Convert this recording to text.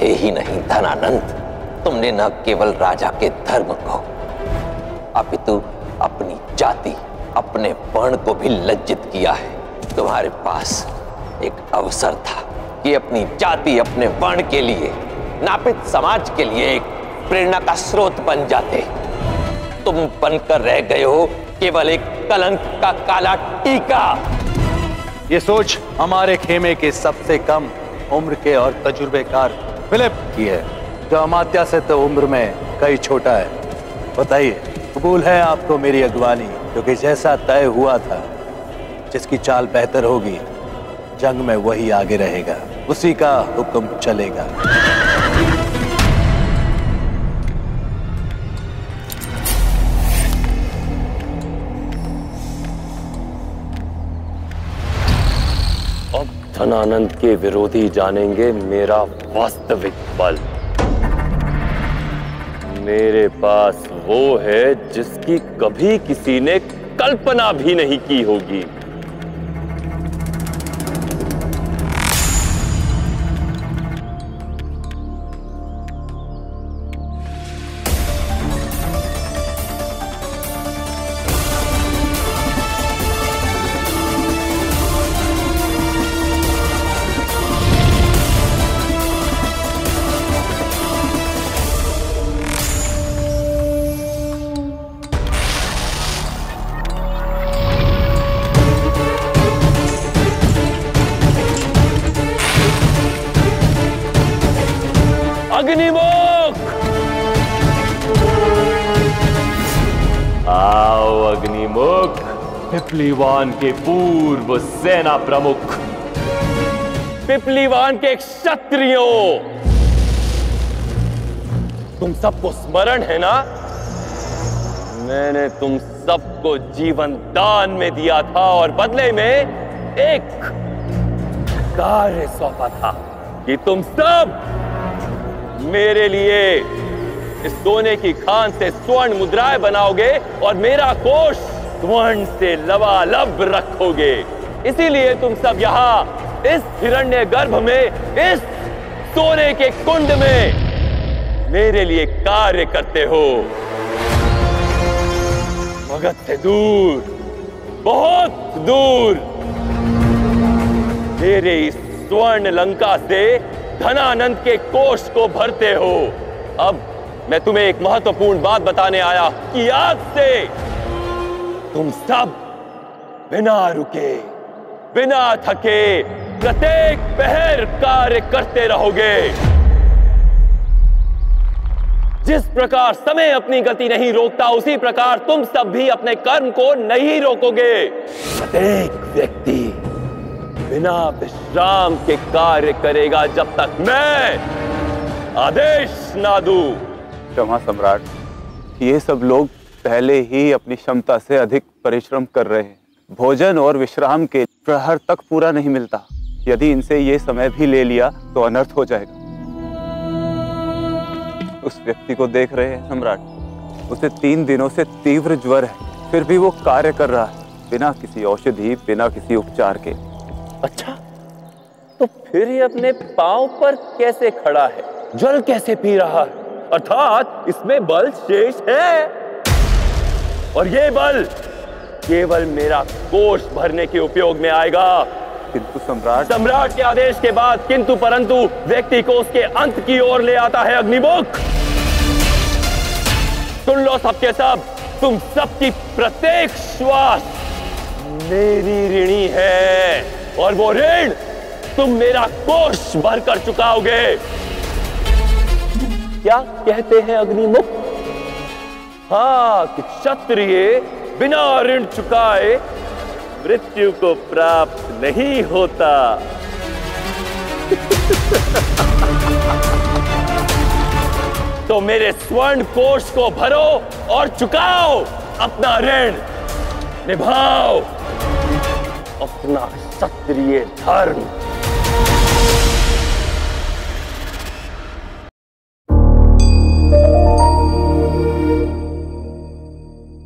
थे ही नहीं धनानंद, तुमने न केवल राजा के धर्म को अपितु अपनी जाति, अपने वर्ण को भी लज्जित किया है। तुम्हारे पास एक अवसर था कि अपनी जाति, अपने वर्ण के लिए, नापित समाज के लिए एक प्रेरणा का स्रोत बन जाते। तुम बनकर रह गए हो केवल एक कलंक का काला टीका। ये सोच हमारे खेमे के सबसे कम उम्र के और तजुर्बेकार फिलिप की है, जो अमात्या से तो उम्र में कई छोटा है। बताइए, कबूल है आपको मेरी अगवानी? क्योंकि जैसा तय हुआ था, जिसकी चाल बेहतर होगी जंग में वही आगे रहेगा, उसी का हुक्म चलेगा। अब धनानंद के विरोधी जानेंगे मेरा वास्तविक बल। मेरे पास वो है जिसकी कभी किसी ने कल्पना भी नहीं की होगी। पिपलीवान के पूर्व सेना प्रमुख, पिपलीवान के क्षत्रियों, तुम सबको स्मरण है ना, मैंने तुम सबको जीवन दान में दिया था और बदले में एक कार्य सौंपा था कि तुम सब मेरे लिए इस सोने की खान से स्वर्ण मुद्राएं बनाओगे और मेरा कोष स्वर्ण से लबालब रखोगे। इसीलिए तुम सब यहाँ इस हिरण्य गर्भ में, इस सोने के कुंड में मेरे लिए कार्य करते हो। मगध से दूर, बहुत दूर, मेरे इस स्वर्ण लंका से धनानंद के कोष को भरते हो। अब मैं तुम्हें एक महत्वपूर्ण बात बताने आया कि आज से तुम सब बिना रुके, बिना थके प्रत्येक पहर कार्य करते रहोगे। जिस प्रकार समय अपनी गति नहीं रोकता, उसी प्रकार तुम सब भी अपने कर्म को नहीं रोकोगे। प्रत्येक व्यक्ति बिना विश्राम के कार्य करेगा जब तक मैं आदेश ना दूं। क्षमा सम्राट, ये सब लोग पहले ही अपनी क्षमता से अधिक परिश्रम कर रहे हैं। भोजन और विश्राम के प्रहर तक पूरा नहीं मिलता। यदि इनसे ये समय भी ले लिया तो अनर्थ हो जाएगा। उस व्यक्ति को देख रहे हैं सम्राट, उसे 3 दिनों से तीव्र ज्वर है, फिर भी वो कार्य कर रहा है बिना किसी औषधि, बिना किसी उपचार के। अच्छा, तो फिर ये अपने पाँव पर कैसे खड़ा है, जल कैसे पी रहा है? अर्थात इसमें बल शेष है और ये बल केवल मेरा कोष भरने के उपयोग में आएगा। किंतु सम्राट के आदेश के बाद किंतु परंतु व्यक्ति को उसके अंत की ओर ले आता है अग्निमुख। सुन लो सबके सब, तुम सबकी प्रत्येक श्वास मेरी ऋणी है और वो ऋण तुम मेरा कोष भर कर चुकाओगे। क्या कहते हैं अग्निमुख? हाँ, कि क्षत्रिय बिना ऋण चुकाए मृत्यु को प्राप्त नहीं होता। तो मेरे स्वर्ण कोष को भरो और चुकाओ अपना ऋण, निभाओ अपना क्षत्रिय धर्म।